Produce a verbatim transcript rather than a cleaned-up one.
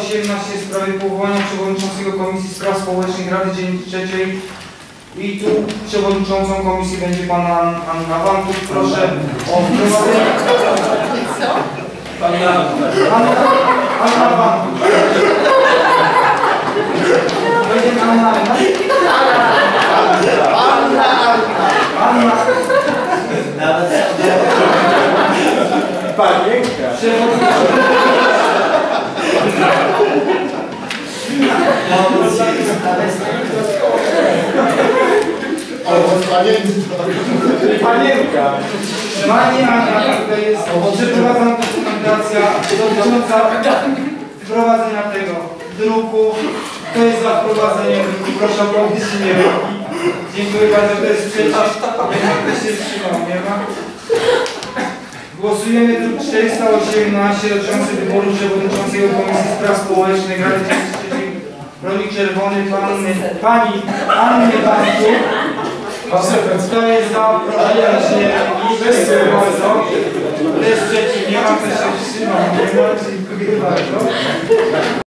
osiemnaście w sprawie powołania przewodniczącego Komisji Spraw Społecznych Rady Dzielnicy trzeciej. I tu przewodniczącą komisji będzie pana Anna Wantuch. Proszę o wprowadzenie. Co? Pana Anna Wantuch. Będzie Anna Anna. Anna Anna. Anna. Panienka. Panienka! Pani Anna, tutaj jest przeprowadzona dokumentacja dotycząca wprowadzenia tego druku. Kto jest za wprowadzeniem druku? Proszę o podniesienie ręki. Dziękuję bardzo. Kto jest przeciw? Kto się wstrzymał? Nie ma. Głosujemy druk czterysta osiemnaście dotyczący wyboru przewodniczącego Komisji Spraw Społecznych Rady Dzielnicy Prądnik Czerwony Panny, Pani Anny Wantuch. Kto jest za? Proszę ręcznie. Dziękuję bardzo. Kto jest przeciw? Nie ma. Kto się wstrzymał? Dziękuję bardzo.